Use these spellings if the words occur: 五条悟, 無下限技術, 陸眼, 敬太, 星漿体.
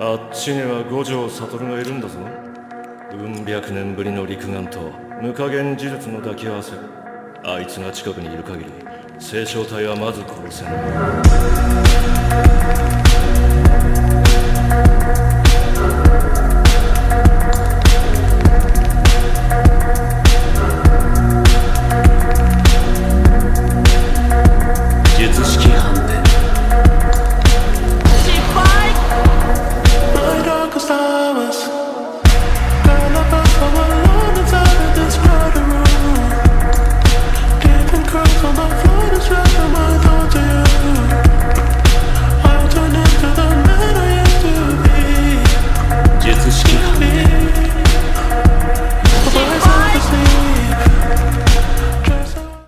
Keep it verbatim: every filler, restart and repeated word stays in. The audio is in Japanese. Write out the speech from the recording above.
あっちには五条悟がいるんだぞ。うん百年ぶりの陸眼と無下限技術の抱き合わせ。あいつが近くにいる限り星漿体はまず殺せない。